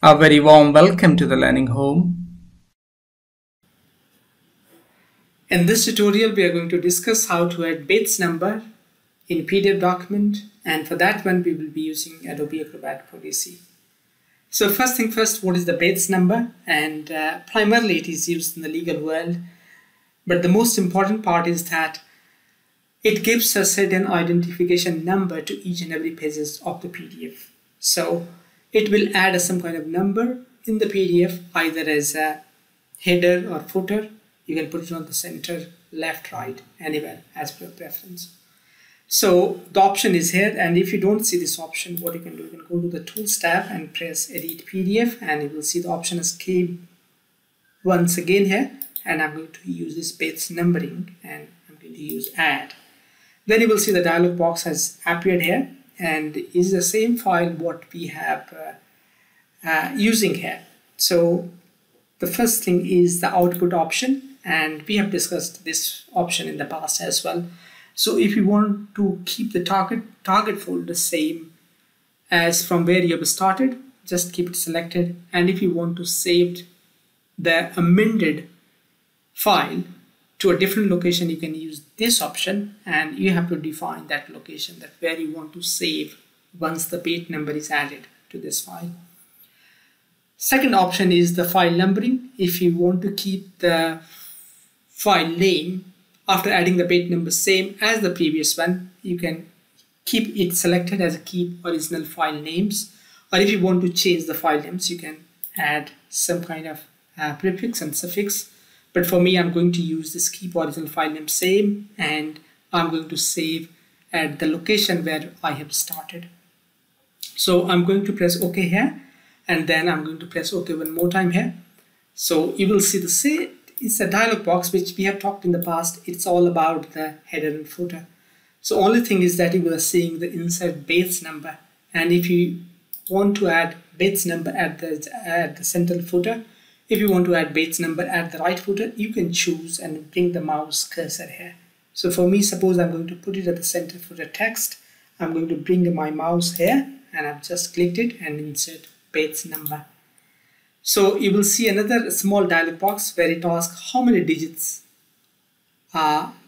A very warm welcome to the Learning Home. In this tutorial, we are going to discuss how to add Bates number in PDF document, and for that one, we will be using Adobe Acrobat Pro DC. So first thing first, what is the Bates number? And primarily it is used in the legal world, but the most important part is that it gives a certain identification number to each and every pages of the PDF. So it will add some kind of number in the PDF, either as a header or footer. You can put it on the center, left, right, anywhere as per your preference. So the option is here, and if you don't see this option, what you can do, you can go to the Tools tab and press Edit PDF, and you will see the option escape once again here, and I'm going to use this Bates numbering and I'm going to use Add. Then you will see the dialog box has appeared here, and is the same file what we have using here. So the first thing is the output option, and we have discussed this option in the past as well. So if you want to keep the target folder same as from where you have started, just keep it selected, and if you want to save the amended file to a different location, you can use this option, and you have to define that location, that where you want to save once the page number is added to this file. Second option is the file numbering. If you want to keep the file name after adding the page number same as the previous one, you can keep it selected as keep original file names, or if you want to change the file names, you can add some kind of prefix and suffix. But for me, I'm going to use this keep original file name same, and I'm going to save at the location where I have started. So I'm going to press OK here, and then I'm going to press OK one more time here. So you will see the same, it's a dialog box which we have talked in the past. It's all about the header and footer. So only thing is that you are seeing the insert Bates number, and if you want to add Bates number at the central footer, if you want to add Bates number at the right footer, you can choose and bring the mouse cursor here. So for me, suppose I'm going to put it at the center footer text. I'm going to bring my mouse here, and I've just clicked it and insert Bates number. So you will see another small dialog box where it asks how many digits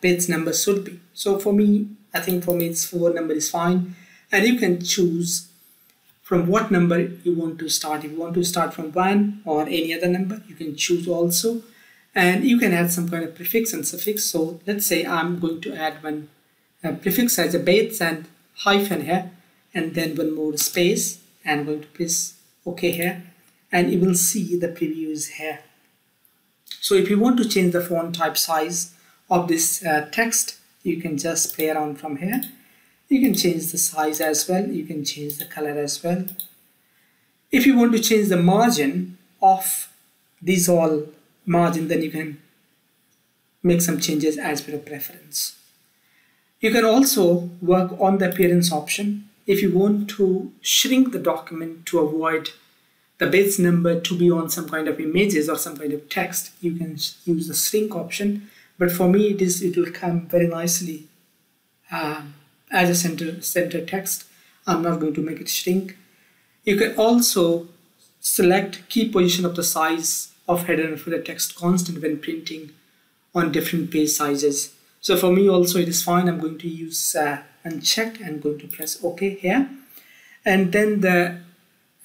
Bates number should be. So for me, I think for me it's 4 number is fine, and you can choose from what number you want to start. If you want to start from 1 or any other number, you can choose also, and you can add some kind of prefix and suffix. So let's say I'm going to add one prefix as a Bates and hyphen here, and then one more space, and I'm going to press OK here, and you will see the previews here. So if you want to change the font type size of this text, you can just play around from here. You can change the size as well, you can change the color as well. If you want to change the margin of these all margin, then you can make some changes as per your preference. You can also work on the appearance option. If you want to shrink the document to avoid the Bates number to be on some kind of images or some kind of text, you can use the shrink option, but for me it will come very nicely as a center text. I'm not going to make it shrink. You can also select key position of the size of header and footer text constant when printing on different page sizes. So for me also it is fine. I'm going to use unchecked and going to press OK here, and then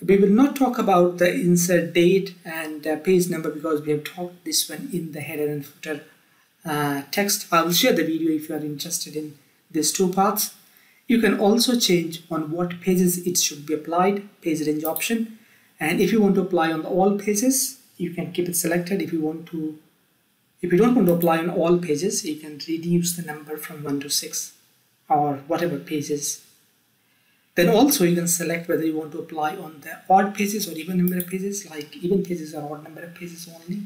we will not talk about the insert date and page number because we have talked this one in the header and footer text. I will share the video if you are interested in these two parts. You can also change on what pages it should be applied, page range option, and if you want to apply on all pages, you can keep it selected. If you don't want to apply on all pages, you can reduce the number from 1 to 6 or whatever pages. Then also you can select whether you want to apply on the odd pages or even number of pages, like even pages or odd number of pages only.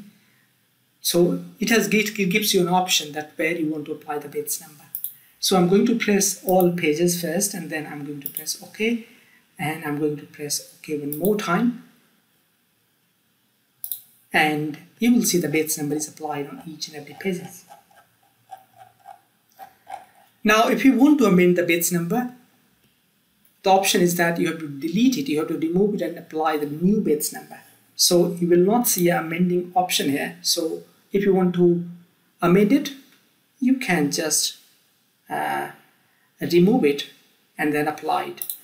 So it gives you an option that where you want to apply the Bates number. So I'm going to press all pages first, and then I'm going to press OK, and I'm going to press OK one more time, and you will see the Bates number is applied on each and every pages. Now if you want to amend the Bates number, the option is that you have to delete it, you have to remove it and apply the new Bates number. So you will not see a amending option here. So if you want to amend it, you can just remove it and then apply it.